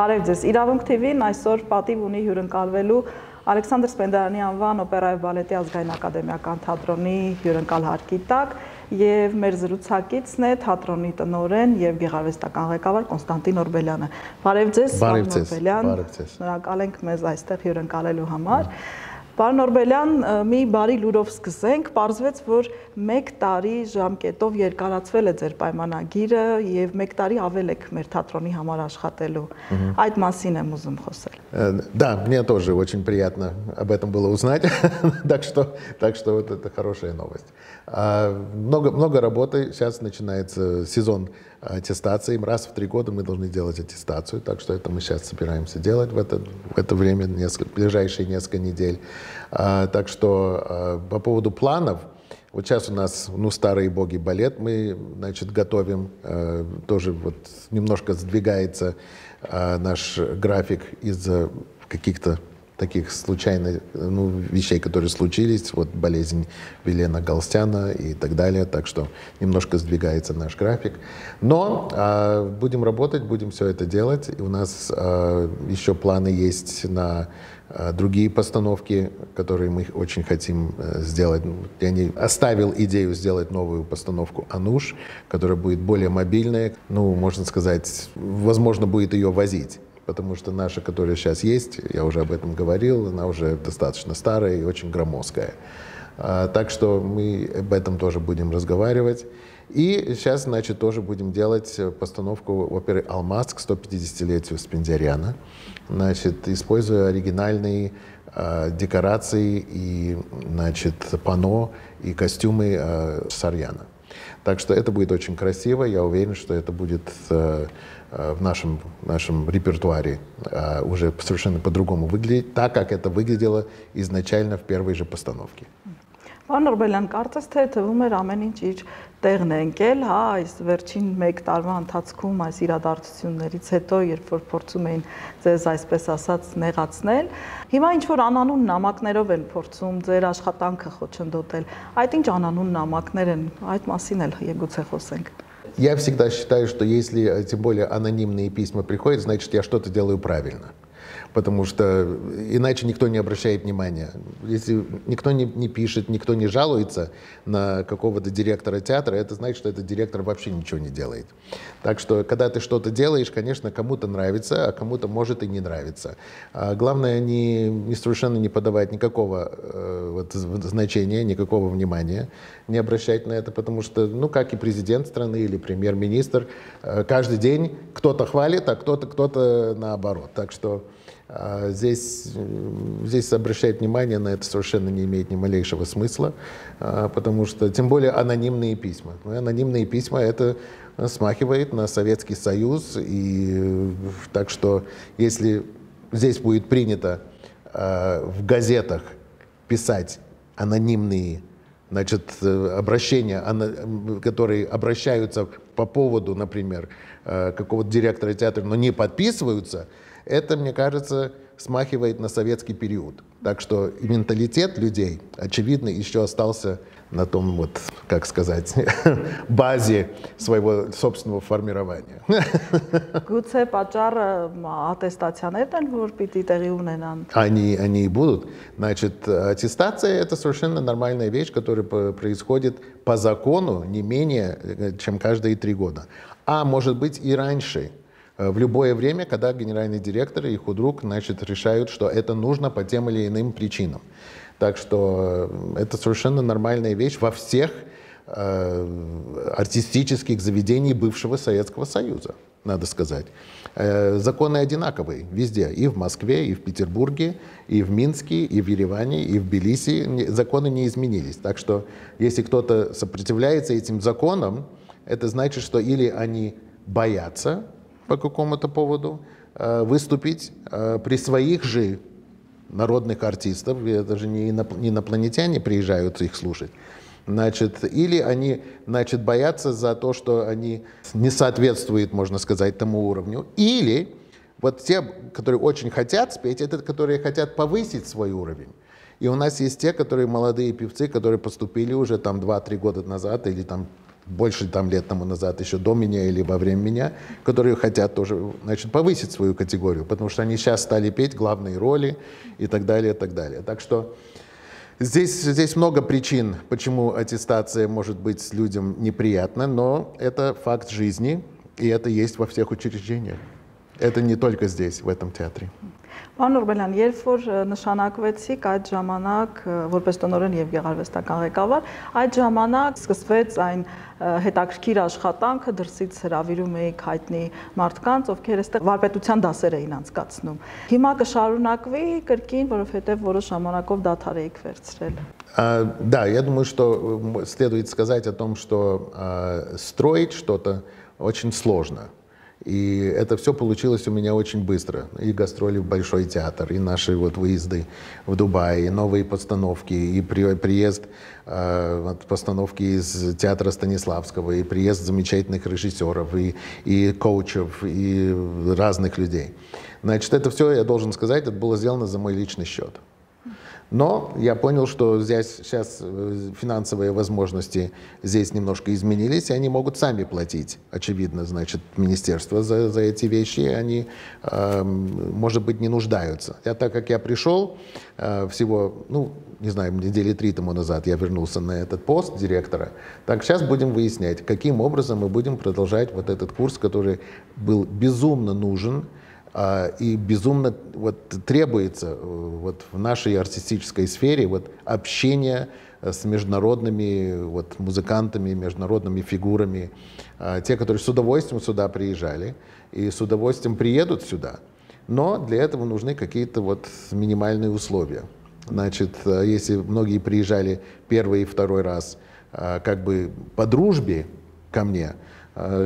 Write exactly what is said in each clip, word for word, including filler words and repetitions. Բարև ձեզ։ Իրավունք T V-ն այսօր պատիվ ունի հյուրընկալվելու Ալեքսանդր Սպենդիարյանի անվան օպերայի բալետի ազգային ակադեմիական թատրոնի Հյուրեն Կալհարկիտակ եւ մեր զրուցակիցն է թատրոնի տնօրեն եւ գեղարվեստական ղեկավար Կոնստանտին Օրբելյանը։ Բարև ձեզ, Սպենդիարյան։ Բարև ձեզ։ Բարև ձեզ։ Շնորհակալ ենք մեզ այստեղ հյուրընկալելու համար։ Պարոն Օրբելյան, մի բարի լուրով սկսենք, պարզվեց, որ մեկ տարի ժամկետով երկարացվել է ձեր պայմանագիրը և մեկ տարի ավել եք մեր թատրոնի համար աշխատելու, այդ մասին եմ ուզում խոսել։ Да, мне тоже очень приятно об этом было узнать, так что вот это хорошая новость. Много работы, сейчас начинается сезон аттестации, раз в три года мы должны делать аттестацию, так что это мы сейчас собираемся делать в это время, ближайшие несколько недель. Так что по поводу планов, вот сейчас у нас, ну, старые боги балет, мы, значит, готовим, тоже вот немножко сдвигается наш график из-за каких-то таких случайных, ну, вещей, которые случились, вот болезнь Вилена Галстяна и так далее, так что немножко сдвигается наш график. Но э, будем работать, будем все это делать, и у нас э, еще планы есть на э, другие постановки, которые мы очень хотим э, сделать. Я не оставил идею сделать новую постановку «Ануш», которая будет более мобильная, ну, можно сказать, возможно, будет ее возить. Потому что наша, которая сейчас есть, я уже об этом говорил, она уже достаточно старая и очень громоздкая. Так что мы об этом тоже будем разговаривать. И сейчас, значит, тоже будем делать постановку оперы «Алмаст» к сто пятидесятилетию Спендиаряна, значит, используя оригинальные э, декорации и, значит, панно и костюмы э, Сарьяна. Так что это будет очень красиво, я уверен, что это будет... Э, в нашем, нашем репертуаре а, уже совершенно по-другому выглядит, так как это выглядело изначально в первой же постановке. Պարոն Օրբելյան, կարծես թե թվում էր ամեն ինչ իր տեղն է ընկել, հա, այս վերջին մեկ տարվա ընթացքում այս իրադարձություններից հետո, երբ որ փորձում էին ձեզ այսպես ասած նեղացնել, հիմա ինչ որ անանուն նամակներով են փորձում ձեր աշխատանքը խոչընդոտել, այդ ինչ անանուն նամակներ են, այդ մասին էլ եգուցե խոսենք։ Я всегда считаю, что если, тем более, анонимные письма приходят, значит, я что-то делаю правильно. Потому что иначе никто не обращает внимания. Если никто не, не пишет, никто не жалуется на какого-то директора театра, это значит, что этот директор вообще ничего не делает. Так что, когда ты что-то делаешь, конечно, кому-то нравится, а кому-то может и не нравится. А главное, не, не совершенно не подавать никакого э, вот, значения, никакого внимания, не обращать на это, потому что, ну, как и президент страны или премьер-министр, э, каждый день кто-то хвалит, а кто-то, кто-то наоборот. Так что... Здесь, здесь обращать внимание на это совершенно не имеет ни малейшего смысла, потому что, тем более, анонимные письма. Анонимные письма — это смахивает на Советский Союз, и так что, если здесь будет принято в газетах писать анонимные, значит, обращения, которые обращаются по поводу, например, какого-то директора театра, но не подписываются, это, мне кажется, смахивает на советский период. Так что и менталитет людей, очевидно, еще остался на том, вот, как сказать, базе своего собственного формирования. Гуце пачара аттестационетен вурпититериуненан. Они, они и будут. Значит, аттестация — это совершенно нормальная вещь, которая происходит по закону не менее, чем каждые три года. А может быть и раньше. В любое время, когда генеральный директор и худрук, значит, решают, что это нужно по тем или иным причинам. Так что это совершенно нормальная вещь во всех э, артистических заведениях бывшего Советского Союза, надо сказать. Э, законы одинаковые везде, и в Москве, и в Петербурге, и в Минске, и в Ереване, и в Тбилиси. Законы не изменились. Так что если кто-то сопротивляется этим законам, это значит, что или они боятся по какому-то поводу выступить при своих же народных артистов, это же не инопланетяне приезжают их слушать, значит, или они, значит, боятся за то, что они не соответствуют, можно сказать, тому уровню, или вот те, которые очень хотят спеть, это которые хотят повысить свой уровень. И у нас есть те, которые молодые певцы, которые поступили уже там два-три года назад или там больше там лет тому назад, еще до меня или во время меня, которые хотят тоже, значит, повысить свою категорию, потому что они сейчас стали петь главные роли и так далее, и так далее. Так что здесь, здесь много причин, почему аттестация может быть людям неприятна, но это факт жизни, и это есть во всех учреждениях. Это не только здесь, в этом театре. Պարոն Օրբելյան, երբ որ նշանակվեցիք այդ ժամանակ որպես տնօրեն և գեղարվեստական ղեկավար, այդ ժամանակ սկսվեց այն հետաքրքիր աշխատանքը, դրսից հրավիրում էիք հայտնի մարդկանց, ովքեր այստեղ վարպետության դասեր էին անցկացնում։ Հիմա կշարունակվի կրկին, որովհետև որոշ ժամանակով դադար էիք վերցրել։ Да, я думаю, что следует сказать о том, что строить что-то очень сложно. И это все получилось у меня очень быстро. И гастроли в Большой театр, и наши вот выезды в Дубай, и новые постановки, и при, приезд э, постановки из театра Станиславского, и приезд замечательных режиссеров, и, и коучев, и разных людей. Значит, это все, я должен сказать, это было сделано за мой личный счет. Но я понял, что здесь, сейчас финансовые возможности здесь немножко изменились, и они могут сами платить, очевидно, значит, министерство за, за эти вещи, они, э, может быть, не нуждаются. А так как я пришел э, всего, ну, не знаю, недели три тому назад я вернулся на этот пост директора, так сейчас будем выяснять, каким образом мы будем продолжать вот этот курс, который был безумно нужен, и безумно вот, требуется вот, в нашей артистической сфере вот, общение с международными вот, музыкантами, международными фигурами. Те, которые с удовольствием сюда приезжали и с удовольствием приедут сюда. Но для этого нужны какие-то вот, минимальные условия. Значит, если многие приезжали первый и второй раз как бы по дружбе ко мне,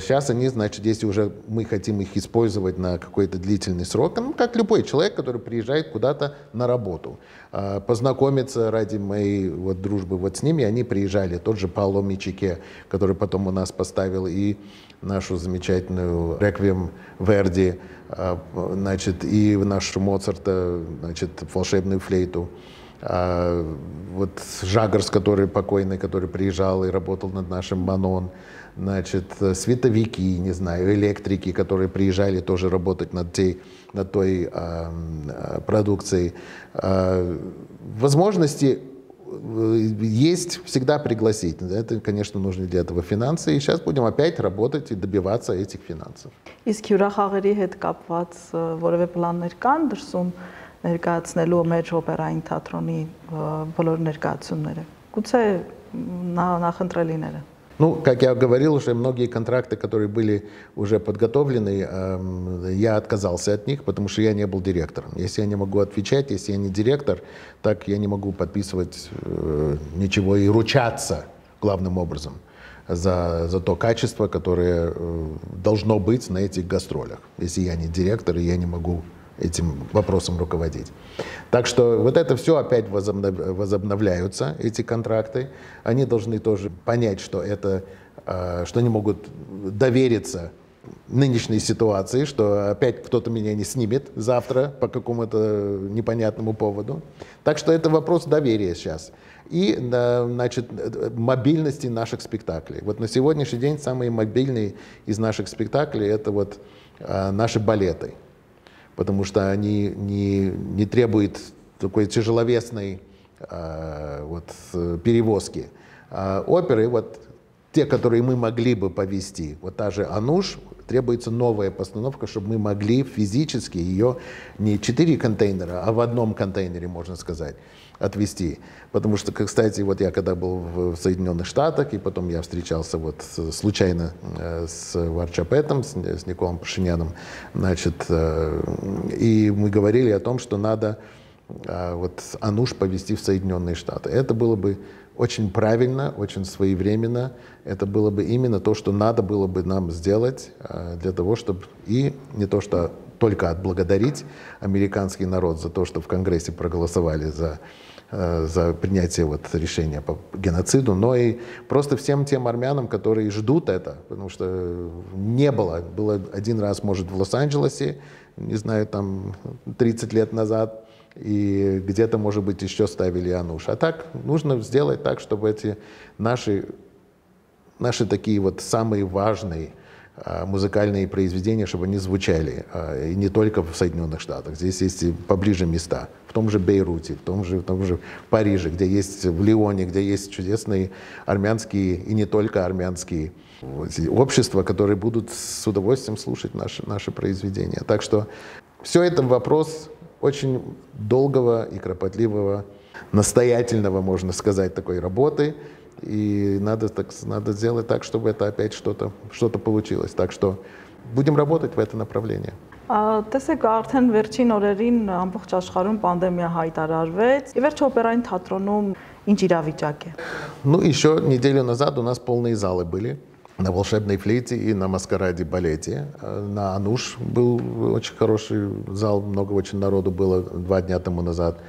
сейчас они, значит, если уже мы хотим их использовать на какой-то длительный срок, ну, как любой человек, который приезжает куда-то на работу, познакомиться ради моей вот, дружбы вот с ними, они приезжали, тот же Пало Мичеке, который потом у нас поставил и нашу замечательную «Реквием Верди», значит, и нашу Моцарта, значит, «Волшебную флейту». А, вот Жагерс, который покойный, который приезжал и работал над нашим Манон, значит, световики, не знаю, электрики, которые приезжали тоже работать над, те, над той а, продукцией. А, возможности есть, всегда пригласить. Это, конечно, нужны для этого финансы. И сейчас будем опять работать и добиваться этих финансов. Ներկայացնելու մեր օպերային թատրոնի բոլոր ներկայացումները, գուցե նախընտրելիները. Ну, как я говорил, уже многие контракты, которые были уже подготовлены, я отказался от них, потому что я не был директором. Если я не могу отвечать, если я не директор, так я не могу подписывать ничего и ручаться главным образом за, за то качество, которое должно быть на этих гастролях. Если я не директор, я не могу этим вопросом руководить. Так что вот это все опять возобновляются, эти контракты. Они должны тоже понять, что, это, что они могут довериться нынешней ситуации, что опять кто-то меня не снимет завтра по какому-то непонятному поводу. Так что это вопрос доверия сейчас. И, значит, мобильности наших спектаклей. Вот на сегодняшний день самые мобильные из наших спектаклей — это вот наши балеты. Потому что они не, не требуют такой тяжеловесной э, вот, перевозки. А оперы, вот те, которые мы могли бы повести, вот та же «Ануш», требуется новая постановка, чтобы мы могли физически ее не четыре контейнера, а в одном контейнере, можно сказать, отвезти. Потому что, кстати, вот я когда был в Соединенных Штатах, и потом я встречался вот случайно с Варчапетом, с Николом Пашиняном, значит, и мы говорили о том, что надо вот «Ануш» повезти в Соединенные Штаты. Это было бы очень правильно, очень своевременно. Это было бы именно то, что надо было бы нам сделать для того, чтобы и не то, что только отблагодарить американский народ за то, что в Конгрессе проголосовали за, за принятие вот решения по геноциду, но и просто всем тем армянам, которые ждут это, потому что не было. Было один раз, может, в Лос-Анджелесе, не знаю, там тридцать лет назад, и где-то, может быть, еще ставили «Ануш». А так нужно сделать так, чтобы эти наши наши такие вот самые важные музыкальные произведения, чтобы они звучали, и не только в Соединенных Штатах. Здесь есть и поближе места, в том же Бейруте, в том же, в том же Париже, где есть, в Лионе, где есть чудесные армянские и не только армянские общества, которые будут с удовольствием слушать наши, наши произведения. Так что все это вопрос очень долгого и кропотливого, настоятельного, можно сказать, такой работы. И надо, так, надо сделать так, чтобы это опять что-то что-то получилось. Так что будем работать в это направление. Տեսեք, արդեն վերջին օրերին ամբողջ աշխարհում պանդեմիա հայտարարվեց, и վերջ օպերային թատրոնում ինչ իրավիճակ է? Ну, еще неделю назад у нас полные залы были на «Волшебной флейте» и на «Маскараде-балете». На «Ануш» был очень хороший зал, много очень народу было два дня тому назад.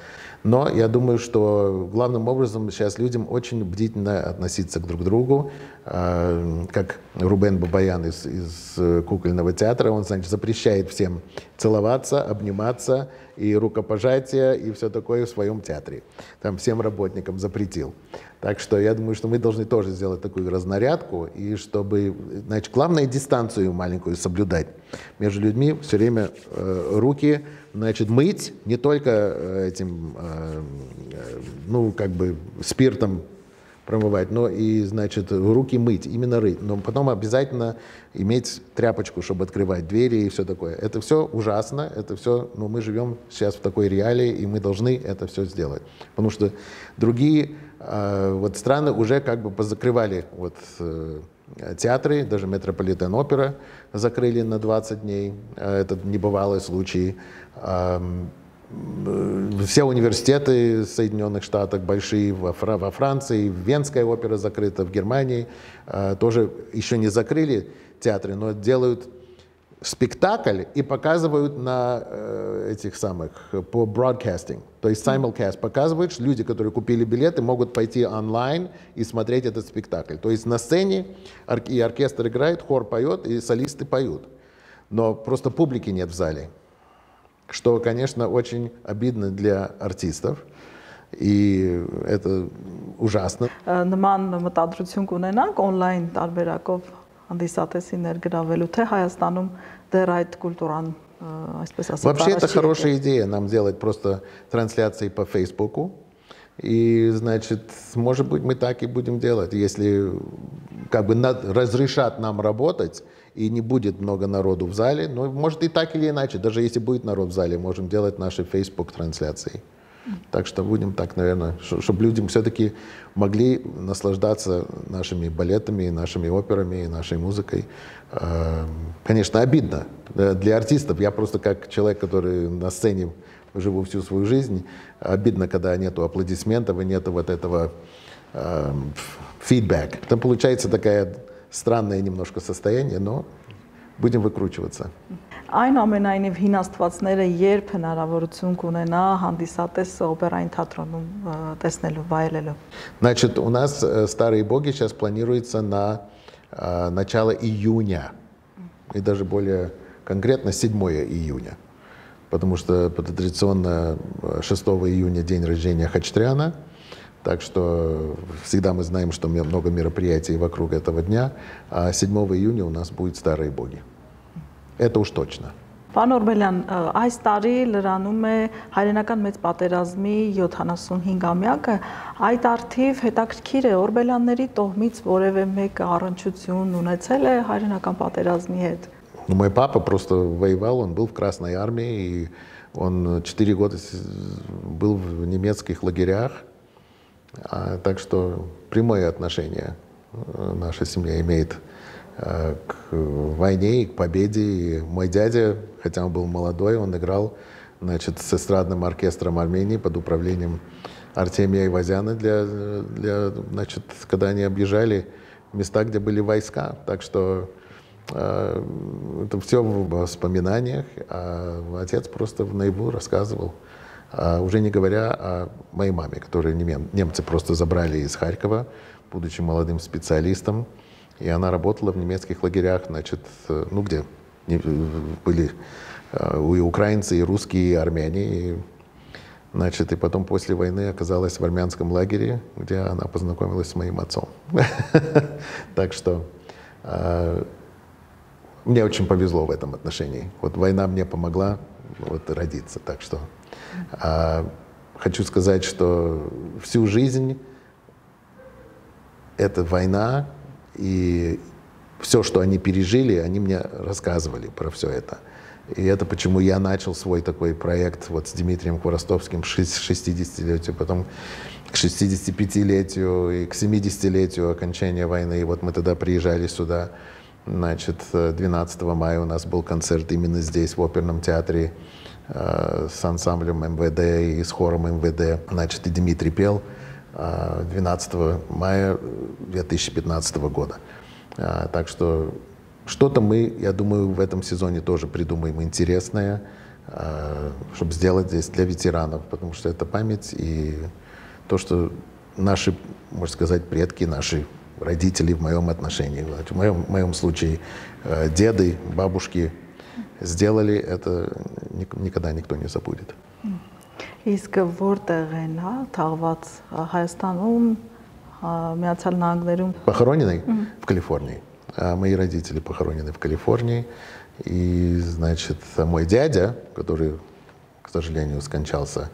Но я думаю, что главным образом сейчас людям очень бдительно относиться друг к другу. Как Рубен Бабаян из, из кукольного театра, он, значит, запрещает всем целоваться, обниматься и рукопожатия, и все такое в своем театре. Там всем работникам запретил. Так что я думаю, что мы должны тоже сделать такую разнарядку, и чтобы, значит, главное дистанцию маленькую соблюдать. Между людьми все время э, руки, значит, мыть не только этим, э, ну, как бы спиртом промывать, но и, значит, руки мыть, именно рыть. Но потом обязательно иметь тряпочку, чтобы открывать двери и все такое. Это все ужасно, это все, но мы живем сейчас в такой реалии, и мы должны это все сделать. Потому что другие э, вот страны уже как бы позакрывали вот... Э, театры, даже Метрополитен Опера закрыли на двадцать дней. Это небывалый случай. Все университеты в Соединенных Штатах большие, во Франции, Венская опера закрыта, в Германии тоже еще не закрыли театры, но делают спектакль и показывают на этих самых, по бродкастинг, то есть simulcast показывают, что люди, которые купили билеты, могут пойти онлайн и смотреть этот спектакль. То есть на сцене и оркестр играет, хор поет, и солисты поют, но просто публики нет в зале, что, конечно, очень обидно для артистов. И это ужасно. Онлайн Вообще это хорошая идея нам делать просто трансляции по Фейсбуку. И, значит, может быть, мы так и будем делать, если как бы над, разрешат нам работать и не будет много народу в зале. Но, может, и так или иначе, даже если будет народ в зале, можем делать наши Фейсбук-трансляции. Так что будем так, наверное, чтобы людям все-таки могли наслаждаться нашими балетами, нашими операми, нашей музыкой. Конечно, обидно для артистов. Я просто как человек, который на сцене живу всю свою жизнь, обидно, когда нету аплодисментов и нету вот этого фидбэка. Там получается такое странное немножко состояние, но будем выкручиваться. Այնուամենայնիվ հին աստվածները երբ հնարավորություն կունենա հանդիսատես օպերային թատրոնում տեսնելու, վայելելու. Значит, у нас старые боги сейчас планируется на начало июня. И даже более конкретно седьмое июня. Потому что традиционно шестого июня день рождения Хачтряна. Так что всегда мы знаем, что много мероприятий вокруг этого дня. А седьмого июня у нас будут старые боги. Это уж точно. Պան Օրբելյան, այս տարի լրանում է հայրենական մեծ պատերազմի յոթանասունհինգամյակը, այդ արդիվ հետաքրքիր է Օրբելյանների տոհմից որևէ մեկ առնչություն ունեցել է հայրենական պատերազմի հետ? Мой папа просто воевал, он был в Красной армии, и он четыре года был в немецких лагерях, так что прямое отношение наша семья имеет к войне и к победе. И мой дядя, хотя он был молодой, он играл, значит, с эстрадным оркестром Армении под управлением Артемия Айвазяна, для, для, значит, когда они объезжали места, где были войска. Так что э, это все в воспоминаниях. А отец просто наяву рассказывал, а уже не говоря о моей маме, которую немцы просто забрали из Харькова, будучи молодым специалистом. И она работала в немецких лагерях, значит, ну где были и украинцы, и русские, и армяне. И Значит, и потом после войны оказалась в армянском лагере, где она познакомилась с моим отцом. Так что мне очень повезло в этом отношении. Вот война мне помогла вот родиться. Так что хочу сказать, что всю жизнь это война, и все, что они пережили, они мне рассказывали про все это. И это почему я начал свой такой проект вот с Дмитрием Хворостовским к шестидесятилетию, потом к шестидесятипятилетию и к семидесятилетию окончания войны. И вот мы тогда приезжали сюда. Значит, двенадцатого мая у нас был концерт именно здесь, в оперном театре, с ансамблем МВД и с хором МВД. Значит, и Дмитрий пел двенадцатого мая две тысячи пятнадцатого года. Так что что-то мы, я думаю, в этом сезоне тоже придумаем интересное, чтобы сделать здесь для ветеранов, потому что это память и то, что наши, можно сказать, предки, наши родители в моем отношении, в моем, в моем случае деды, бабушки сделали, это никогда никто не забудет. Իսկ որտեղ են հա թաղված Հայաստանում Միացյալ Նահանգներում Похоронены в Калифорнии. Мои родители похоронены в Калифорнии. И, значит, мой дядя, который, к сожалению, скончался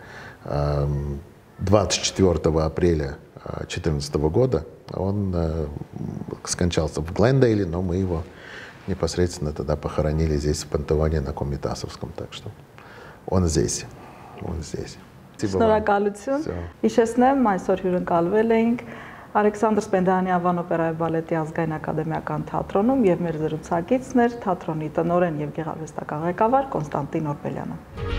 двадцать четвёртого апреля две тысячи четырнадцатого года, он скончался в Глендейле, но мы его непосредственно тогда похоронили здесь, в Пантеоне, на Комитасовском. Так что он здесь. Он здесь. Շնորհակալություն։ Հիշեցնեմ, այսօր Հյուրեն Կալվել էինք Ալեքսանդր Սպենդիարյանի անվան օպերայի բալետի ազգային ակադեմիական թատրոնում եւ մեր զրուցակիցներ թատրոնի տնօրեն եւ գեղարվեստական ղեկավար Կոնստանտին Օրբելյանը։